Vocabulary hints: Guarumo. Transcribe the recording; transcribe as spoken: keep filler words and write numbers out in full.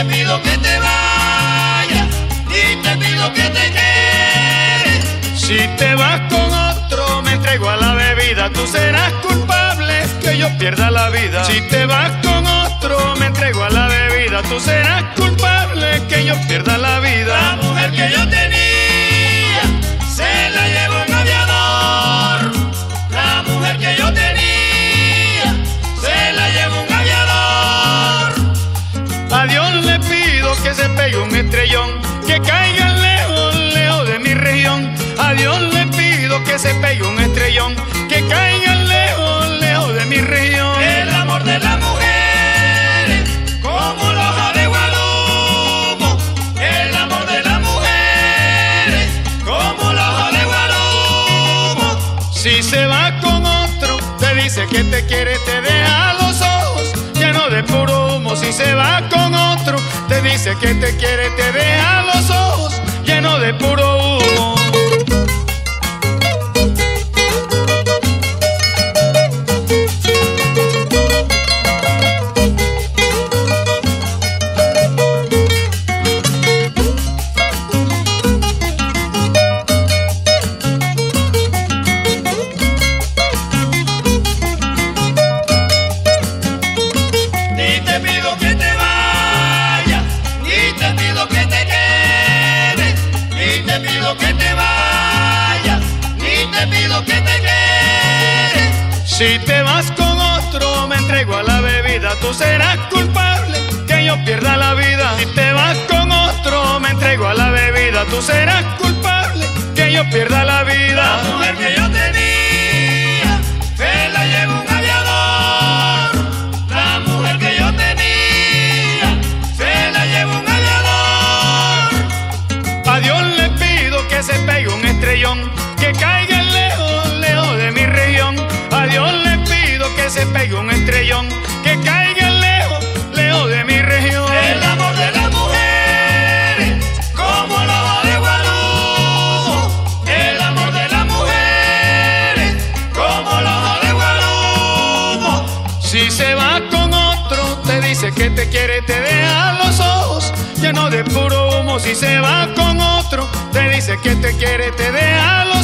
te pido que te vayas y te pido que te quedes. Si te vas con otro me traigo a la bebida, tú serás culpable que yo pierda la vida. Si te vas con otro me traigo a la bebida, tú serás culpable que yo pierda la vida. La mujer que yo tenía se la llevó un aviador. La mujer que yo tenía se la llevó un aviador. A Dios le pido que se pegue un estrellón, que caiga lejos, lejos de mi región. A Dios le pido que se pegue un estrellón, que caiga lejos, lejos de mi región. El amor de la mujer como la hoja de Guarumo, el amor de las mujeres como la hoja de Guarumo. Si se va con otro, te dice que te quiere, te deja los ojos llenos de puro humo. Si se va con otro, te dice que te quiere, te deja los ojos llenos de puro humo. Si te vas con otro me entrego a la bebida, tú serás culpable que yo pierda la vida. Si te vas con otro me entrego a la bebida, tú serás culpable que yo pierda la vida. La mujer que yo tenía se la llevó un aviador. La mujer que yo tenía se la llevó un aviador. A Dios le pido que se pegue un estrellón, que caiga lejos, lejos de mi región. A Dios le pido que se pegue un estrellón, que caiga lejos, lejos de mi región. El amor de las mujeres como la hoja de Guarumo, el amor de las mujeres como la hoja de Guarumo. Si se va con otro te dice que te quiere, te deja los ojos llenos de puro humo. Si se va con otro te dice que te quiere, te deja los ojos.